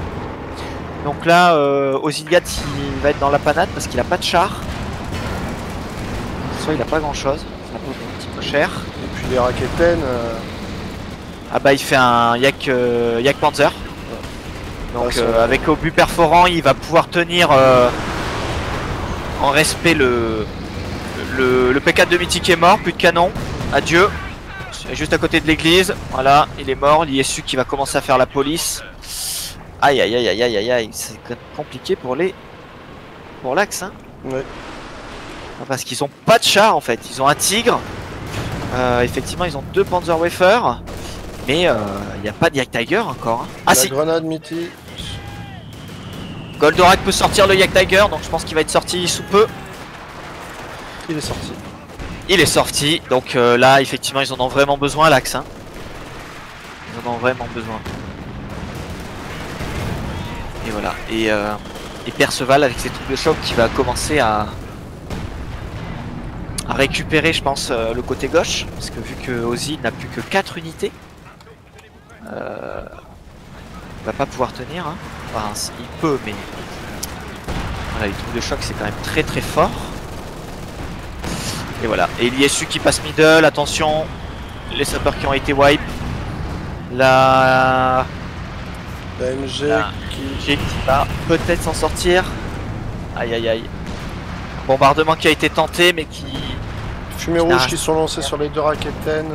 Donc là, Ozilgath il va être dans la panade parce qu'il a pas de char. Soit il a pas grand chose, ça coûte un petit peu cher. Et puis les Raketen. Ah bah il fait un Jagdpanzer. Ouais. Donc avec obus perforant, il va pouvoir tenir en respect le P4 de Mithy qui est mort, plus de canon, adieu. Juste à côté de l'église, voilà, il est mort, l'ISU qui va commencer à faire la police. Aïe aïe aïe aïe aïe aïe aïe, c'est compliqué pour l'axe hein. Ouais. Parce qu'ils ont pas de char en fait, ils ont un tigre. Effectivement, ils ont deux Panzerwerfer, mais il n'y a pas de Jagdtiger encore. Hein. Ah si. Grenade Mithy. Goldorak peut sortir le Jagdtiger, donc je pense qu'il va être sorti sous peu. Il est sorti. Il est sorti, donc là, effectivement, ils en ont vraiment besoin à l'axe. Hein. Ils en ont vraiment besoin. Et voilà. Et Perceval avec ses troupes de choc qui va commencer à récupérer, je pense, le côté gauche. Parce que vu que Ozzy n'a plus que 4 unités, il va pas pouvoir tenir. Hein. Enfin, il peut, mais voilà, les troupes de choc, c'est quand même très très fort. Et voilà. Et l'ISU qui passe middle. Attention, les sapeurs qui ont été wipe. La MG qui va peut-être s'en sortir. Aïe aïe aïe. Bombardement qui a été tenté mais qui... Fumée rouge qui sont lancés sur les deux raquettaines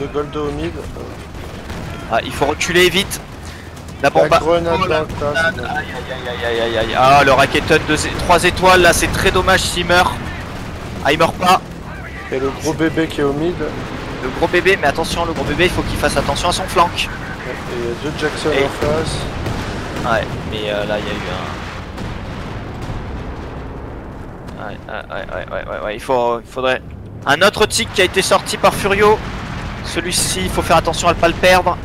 de Goldo au mid. Ah, il faut reculer vite. La bombe. La grenade, oh, la grenade. Aïe aïe aïe aïe aïe. Ah, le raquetton de 3 étoiles là, c'est très dommage s'il meurt. Ah, il meurt pas. Et le gros bébé qui est au mid. Le gros bébé, mais attention, le gros bébé, il faut qu'il fasse attention à son flanc. Et il y a deux Jackson en face. Ouais, mais là il y a eu un... Ouais, il faudrait... Un autre tic qui a été sorti par Furio. Celui-ci, il faut faire attention à ne pas le perdre.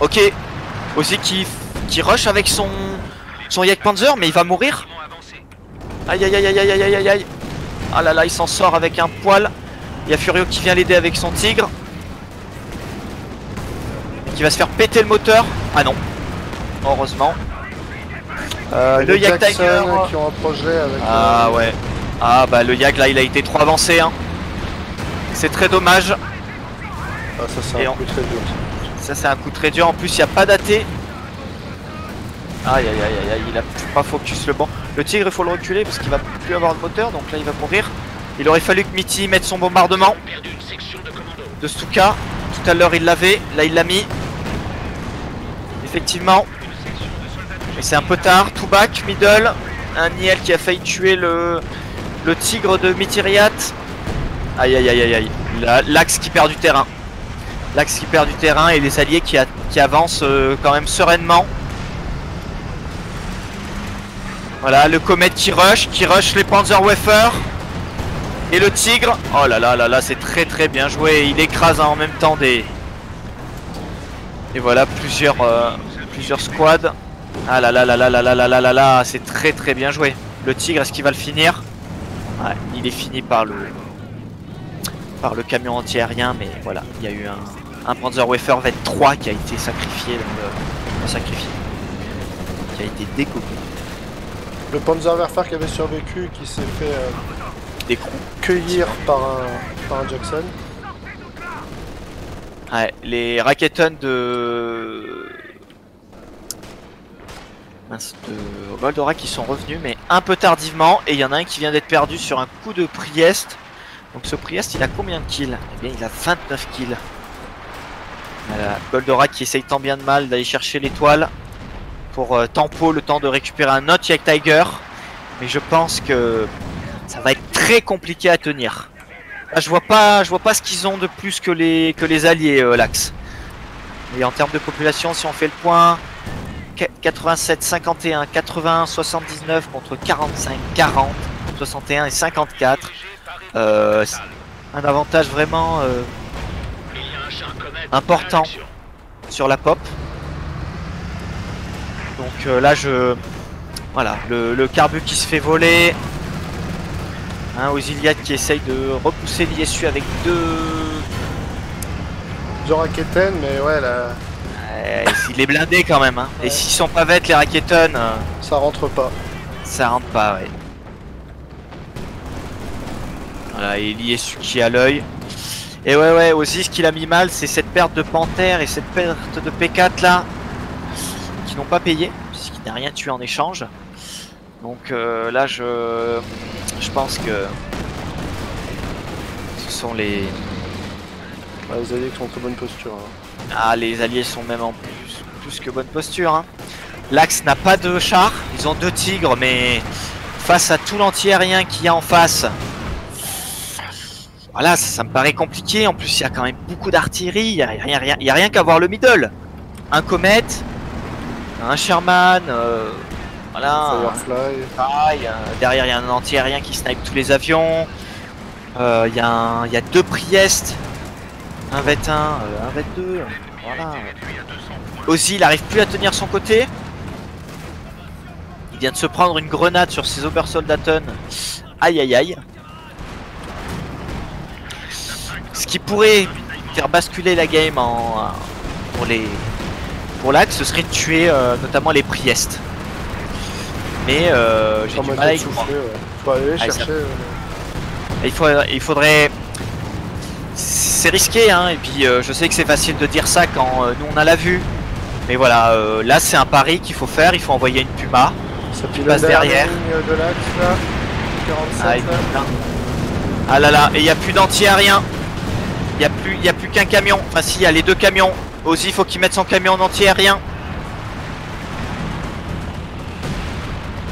Ok. Aussi qui rush avec son Jagdpanzer, mais il va mourir. Aïe aïe aïe aïe aïe aïe aïe aïe. Ah là là, il s'en sort avec un poil. Il y a Furio qui vient l'aider avec son tigre. Qui va se faire péter le moteur. Ah non, heureusement. Le Jagdtiger qui ont un projet avec... Ah ouais. Ah bah le Jag là il a été trop avancé hein. C'est très dommage. Ah, ça c'est un coup très dur. Ça c'est un coup très dur. En plus il n'y a pas d'AT. Aïe aïe aïe aïe, il a pas focus le banc. Le tigre il faut le reculer parce qu'il va plus avoir de moteur, donc là il va mourir. Il aurait fallu que Mithy mette son bombardement de Stuka. Tout à l'heure il l'avait, là il l'a mis. Effectivement, mais c'est un peu tard. Tout back, middle. Un Niel qui a failli tuer le tigre de Mithyriat. Aïe aïe aïe aïe aïe. L'axe qui perd du terrain. L'axe qui perd du terrain et les alliés qui avancent quand même sereinement. Voilà, le Comet qui rush les Panzerwerfer. Et le tigre. Oh là là là là, c'est très très bien joué. Il écrase hein, en même temps des... Et voilà plusieurs squads. Ah là là là là là là là là là là, c'est très très bien joué. Le tigre, est-ce qu'il va le finir? Ouais, il est fini par le camion anti-aérien, mais voilà, il y a eu un Panzerwerfer 23 qui a été sacrifié, qui a été découpé. Le Panzerwerfer qui avait survécu, qui s'est fait cueillir par un Jackson. Ouais, les Raketen de Goldorak qui sont revenus mais un peu tardivement, et il y en a un qui vient d'être perdu sur un coup de Priest. Donc ce Priest il a combien de kills? Eh bien il a 29 kills. Voilà, Goldorak qui essaye tant bien de mal d'aller chercher l'étoile pour tempo le temps de récupérer un autre Jagdtiger, mais je pense que ça va être très compliqué à tenir. Là, je vois pas ce qu'ils ont de plus que les alliés, l'axe. Et en termes de population, si on fait le point, 87, 51, 80, 79 contre 45, 40, 61 et 54. Un avantage vraiment important sur la pop. Donc là, voilà, le carbu qui se fait voler. Ozilgath qui essaye de repousser l'ISU avec deux raquetten, mais ouais là... il est blindé quand même hein. Ouais. Et s'ils sont pas bêtes les raquetten... Ça rentre pas. Ça rentre pas, ouais. Voilà, et l'ISU qui a l'œil. Et ouais, aussi ce qu'il a mis mal c'est cette perte de Panthère et cette perte de P4 là, qui n'ont pas payé, puisqu'il n'a rien tué en échange. Donc là je pense que ce sont les... Ah, les alliés qui sont en très bonne posture. Hein. Ah, les alliés sont même en plus que bonne posture. Hein. L'axe n'a pas de char, ils ont deux tigres, mais face à tout l'anti-aérien qu'il y a en face... Voilà, ça me paraît compliqué. En plus, il y a quand même beaucoup d'artillerie. Il n'y a rien qu'à voir le middle. Un Comet, un Sherman, voilà, Firefly. Derrière, il y a un anti-aérien qui snipe tous les avions. Il y a deux Priest, un Vét1, un Vét2. Voilà. Ozzy, il n'arrive plus à tenir son côté. Il vient de se prendre une grenade sur ses Obersoldaten. Aïe aïe aïe. Ce qui pourrait faire basculer la game en, pour l'Axe, ce serait de tuer notamment les Priest. Mais j'ai du mal à y croire. Faut aller chercher. Il faudrait... C'est risqué, hein, et puis je sais que c'est facile de dire ça quand nous on a la vue. Mais voilà, là c'est un pari qu'il faut faire, il faut envoyer une Puma. Ça qui passe derrière. De l'axe là, 47, là. Ah là là, et il n'y a plus d'anti-aérien. Il n'y a plus qu'un camion. Enfin si, il y a les deux camions. Ozzy, il faut qu'il mette son camion en anti-aérien.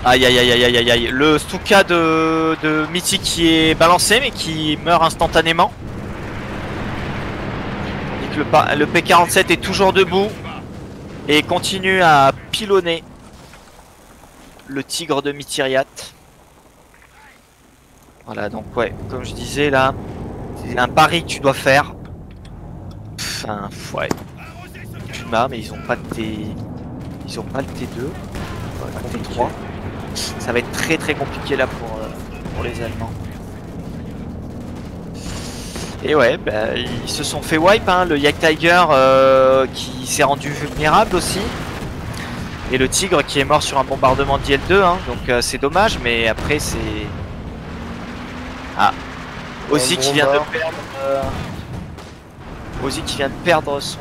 Aïe aïe aïe aïe aïe aïe. Le Stuka de Mithy qui est balancé mais qui meurt instantanément. Le P47 est toujours debout et continue à pilonner le tigre de Mithyriat. Voilà, donc ouais, comme je disais là, c'est un pari que tu dois faire. Enfin, ouais. Puma, mais ils ont pas de T... Ils ont pas le T2. Ouais, T3. Ça va être très très compliqué là pour les Allemands. Et ouais, bah, ils se sont fait wipe, hein, le Jagdtiger qui s'est rendu vulnérable aussi. Et le Tigre qui est mort sur un bombardement d'IL-2, hein, donc c'est dommage, mais après c'est... Ah, Ozzy qui vient de perdre... Ozzy qui vient de perdre son...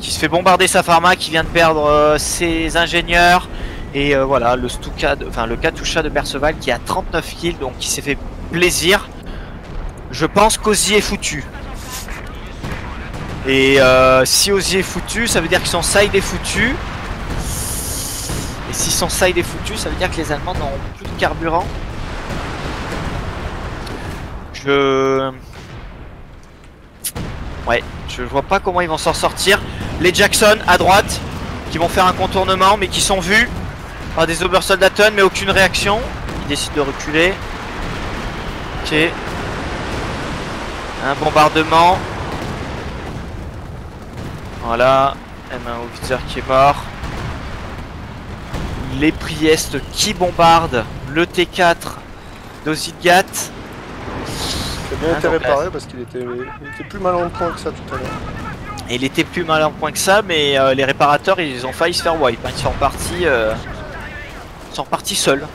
qui se fait bombarder sa pharma, qui vient de perdre ses ingénieurs. Et voilà, le Stuka, enfin le Katyusha de Perceval qui a 39 kills, donc qui s'est fait plaisir. Je pense qu'Ozzy est foutu. Et si Ozzy est foutu, ça veut dire que son side est foutu. Et si son side est foutu, ça veut dire que les Allemands n'auront plus de carburant. Ouais, je vois pas comment ils vont s'en sortir. Les Jackson à droite, qui vont faire un contournement, mais qui sont vus par des Obersoldaten, mais aucune réaction. Ils décident de reculer. Ok. Un bombardement. Voilà. M1 Howitzer qui est mort. Les Priest qui bombardent le T4 d'Ozilgath. C'est bien été réparé parce qu'il était plus mal en point que ça tout à l'heure. Il était plus mal en point que ça, mais les réparateurs ils ont failli se faire wipe. Ils sont repartis seuls.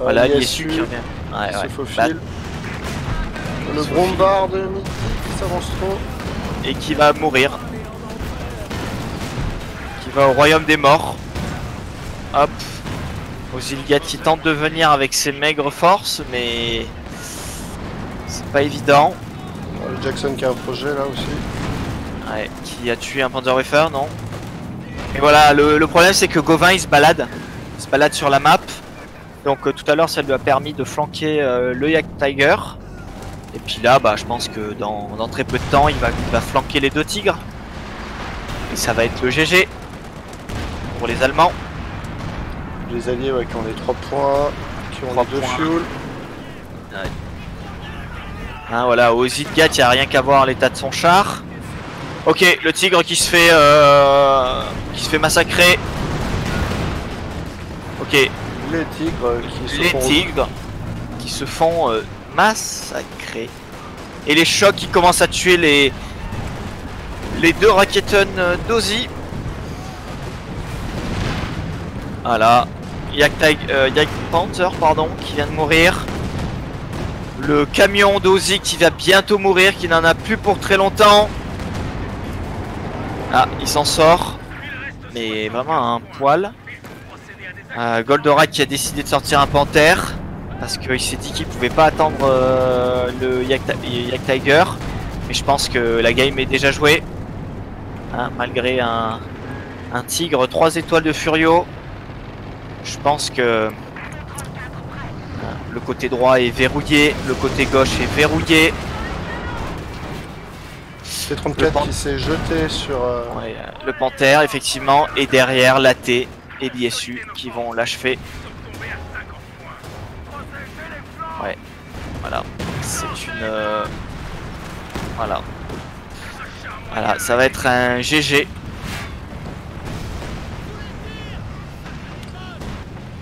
Voilà, il est sûr qui revient. Ouais, ouais. Le bombard de Mithy qui s'avance trop. Et qui va mourir. Qui va au royaume des morts. Hop. Ozilgath il tente de venir avec ses maigres forces, mais c'est pas évident. Le Jackson qui a un projet là aussi. Ouais, qui a tué un Panzerwerfer, non? Et voilà, le problème c'est que Gauvin il se balade. Il se balade sur la map. Donc tout à l'heure ça lui a permis de flanquer le Jagdtiger. Et puis là bah je pense que dans très peu de temps il va flanquer les deux tigres. Et ça va être le GG pour les Allemands. Les alliés ouais, qui ont les 3 points, qui ont les 2 fuel. Ouais. Hein, voilà, Ozilgath, il n'y a rien qu'à voir l'état de son char. Ok, le tigre qui se fait massacrer. Ok. Les tigres qui se font massacrer. Et les chocs qui commencent à tuer les deux Raketen d'Ozzy. Voilà. Jagdpanzer pardon, qui vient de mourir. Le camion d'Ozzy qui va bientôt mourir, qui n'en a plus pour très longtemps. Ah, il s'en sort. Mais vraiment un poil. Goldorak qui a décidé de sortir un panthère parce qu'il s'est dit qu'il pouvait pas attendre le Jagdtiger, mais je pense que la game est déjà jouée, hein, malgré un tigre 3 étoiles de Furio. Je pense que Le côté droit est verrouillé, le côté gauche est verrouillé. C-34 qui s'est jeté sur... Ouais, le Panthère, effectivement, et derrière l'AT et l'ISU qui vont l'achever. Ouais, voilà, c'est une... Voilà. Voilà, ça va être un GG.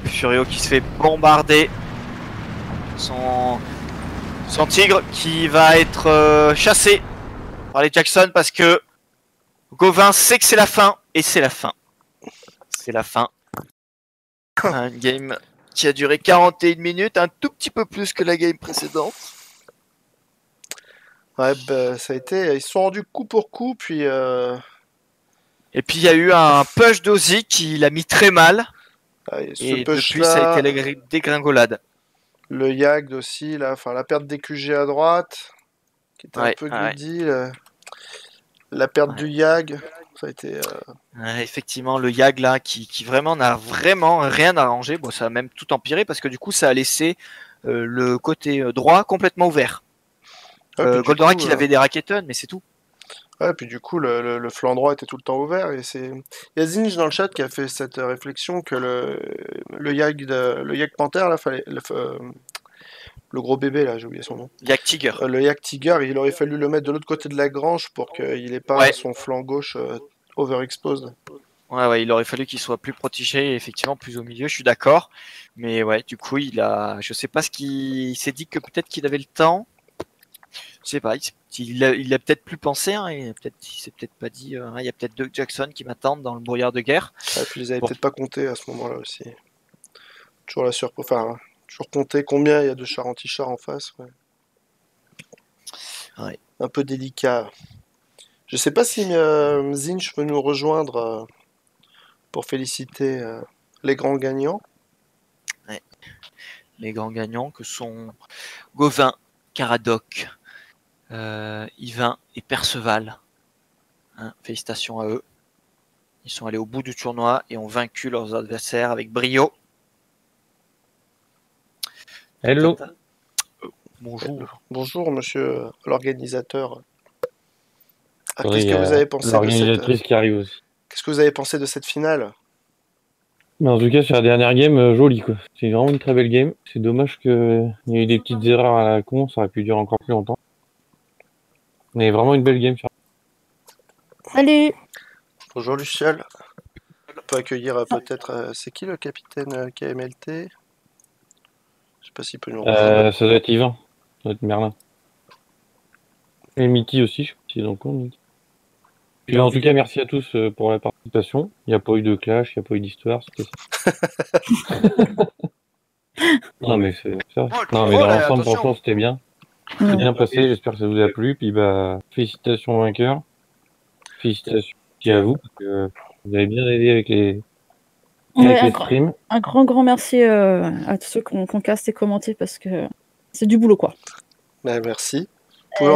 Furio qui se fait bombarder. Son tigre qui va être chassé par les Jackson parce que Gauvin sait que c'est la fin. Et c'est la fin. C'est la fin. Un game qui a duré 41 minutes, un tout petit peu plus que la game précédente. Ouais, bah, ça a été... Ils se sont rendus coup pour coup, puis... Et puis il y a eu un push d'Ozi qui l'a mis très mal. Ah, et depuis, ça a été la dégringolade. Le Jagd aussi, là, enfin, la perte des QG à droite, qui était un peu goody. La perte du Jagd, ça a été... effectivement, le Jagd, là, qui vraiment n'a vraiment rien arrangé. Bon, ça a même tout empiré, parce que du coup, ça a laissé le côté droit complètement ouvert. Ouais, Goldorak, il avait des racketons, mais c'est tout. Ouais, puis du coup, le flanc droit était tout le temps ouvert. Et c'est Yazinj dans le chat qui a fait cette réflexion que le Jagdpanzer, là, fallait, le gros bébé, là, j'ai oublié son nom. Jagdtiger. Le Jagdtiger, il aurait fallu le mettre de l'autre côté de la grange pour qu'il ait pas son flanc gauche overexposed. Ouais, il aurait fallu qu'il soit plus protégé, effectivement, plus au milieu, je suis d'accord. Mais ouais, du coup, je sais pas ce qu'il s'est dit, que peut-être qu'il avait le temps. Je sais pas, il a peut-être plus pensé, hein, il s'est peut-être pas dit, hein, il y a peut-être deux Jackson qui m'attendent dans le brouillard de guerre. Ah, puis ils avaient peut-être pas compté à ce moment-là aussi. Toujours la surprise, enfin, toujours compter combien il y a de chars anti-chars en face. Ouais. Un peu délicat. Je sais pas si Zinch peut nous rejoindre pour féliciter les grands gagnants. Ouais. Les grands gagnants que sont Gauvin, Karadoc, Yvain et Perceval. Hein, félicitations à eux. Ils sont allés au bout du tournoi et ont vaincu leurs adversaires avec brio. Hello. Bonjour. Hello. Bonjour, monsieur l'organisateur. Ah, qu'est-ce que vous avez pensé de cette... qui arrive aussi. Qu'est-ce que vous avez pensé de cette finale? Mais en tout cas, sur la dernière game, jolie, quoi. C'est vraiment une très belle game. C'est dommage qu'il y ait eu des petites erreurs à la con. Ça aurait pu durer encore plus longtemps. Mais vraiment une belle game. Salut. Bonjour Luciole. On peut accueillir peut-être... c'est qui le capitaine KMLT? Je sais pas s'il peut nous rejoindre. Ça doit être Yvain. Ça doit être Merlin. Et Mithy aussi, je sais pas si est dans le compte. Et en tout cas, merci à tous pour la participation. Il n'y a pas eu de clash, il n'y a pas eu d'histoire. Non mais c'est ça. Non mais dans l'ensemble, franchement, c'était bien. C'est bien passé, j'espère que ça vous a plu. Puis bah, félicitations aux vainqueurs. Félicitations à vous, parce que vous avez bien aidé avec les streams. Un grand merci à tous ceux qui ont casté et commenté, parce que c'est du boulot, quoi. Bah, merci. Vous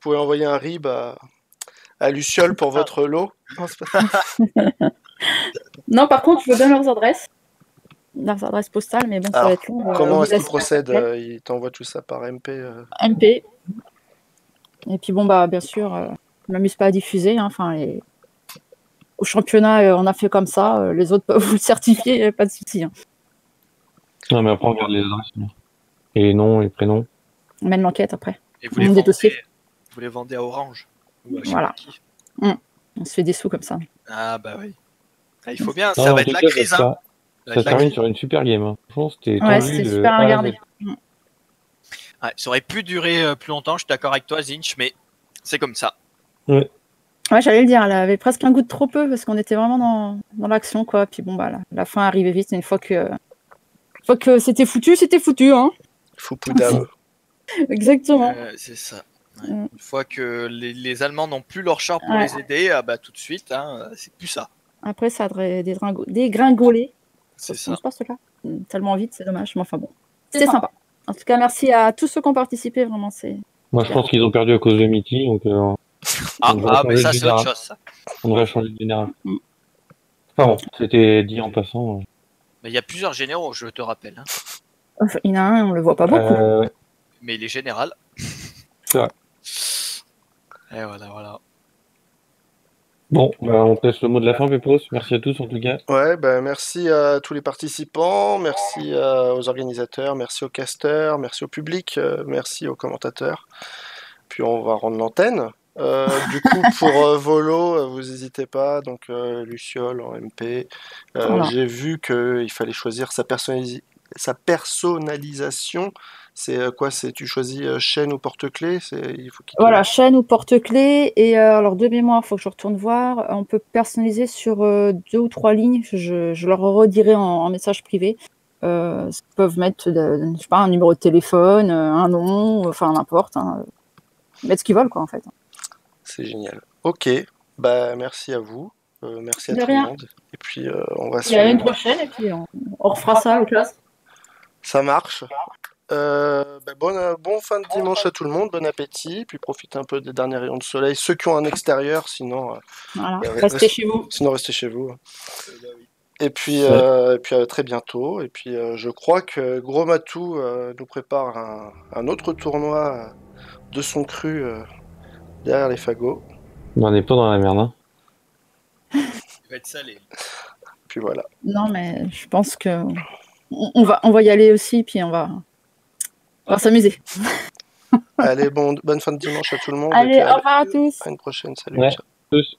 pouvez envoyer un RIB à Luciole pour votre lot. Non, par contre, je veux bien leurs adresses postales, mais bon, ça va être long. Comment est-ce qu'ils procèdent? Ils t'envoient tout ça par MP MP. Et puis bon, bah bien sûr, je m'amuse pas à diffuser. Enfin, hein, au championnat, on a fait comme ça. Les autres peuvent vous le certifier, pas de souci. Hein. Non, mais après, on regarde les adresses. Et les noms, les prénoms. On mène l'enquête après. Et vous, on des dossiers. Vous les vendez à Orange. Voilà. Mmh. On se fait des sous comme ça. Ah bah oui. Ah, il faut bien, ça va être la crise. Hein. Ça termine sur une super game. Hein. Franchement, c'était super à regarder. Ouais, ça aurait pu durer plus longtemps, je suis d'accord avec toi, Zinch, mais c'est comme ça. Ouais, j'allais le dire, elle avait presque un goût de trop peu parce qu'on était vraiment dans l'action, quoi. Puis bon, bah, la fin arrivait vite, et une fois que c'était foutu, hein. Foupoudam. Exactement. C'est ça. Ouais. Mmh. Une fois que les Allemands n'ont plus leur char pour les aider, bah, tout de suite, hein, c'est plus ça. Après, ça a dégringolé. C'est ça. Pas, tellement vite, c'est dommage. Mais enfin bon, c'était sympa. En tout cas, merci à tous ceux qui ont participé. Vraiment, moi, je pense qu'ils ont perdu à cause de Mithy. Donc, mais ça, c'est autre chose. Ça. On devrait changer de général. Enfin bon, c'était dit en passant. Mais il y a plusieurs généraux, je te rappelle. Hein. Enfin, il y en a un, on le voit pas beaucoup. Mais il est général. C'est vrai. Et voilà, voilà. Bon, bah on passe le mot de la fin, Pépros. Merci à tous en tout cas. Ouais, bah merci à tous les participants, merci aux organisateurs, merci aux casteurs, merci au public, merci aux commentateurs. Puis on va rendre l'antenne. Du coup, pour Volo, vous n'hésitez pas. Donc Luciole en MP. Voilà. J'ai vu qu'il fallait choisir sa personnalisation. C'est quoi? Tu choisis chaîne ou porte-clés? Voilà, chaîne ou porte-clés. Et alors, de mémoire, il faut que je retourne voir. On peut personnaliser sur 2 ou 3 lignes. Je leur redirai en message privé. Ils peuvent mettre, je sais pas, un numéro de téléphone, un nom, enfin, n'importe. Hein. Mettre ce qu'ils veulent, quoi, en fait. C'est génial. Ok. Bah, merci à vous. Merci à tout le monde. Et puis, on va se... Il y a une prochaine et puis on refera ça aux classes. Ça marche. Bah bon fin de dimanche à tout le monde, bon appétit, puis profitez un peu des derniers rayons de soleil, ceux qui ont un extérieur, sinon voilà. Restez chez vous, sinon restez chez vous, et puis à très bientôt, et puis je crois que Gros Matou nous prépare un autre tournoi de son cru derrière les fagots. On n'est pas dans la merde, hein. Il va être salé, puis voilà. Non mais je pense que on va y aller aussi, puis on va s'amuser. Allez, bonne fin de dimanche à tout le monde. Allez, au revoir à tous. À une prochaine, salut. Ouais, tous.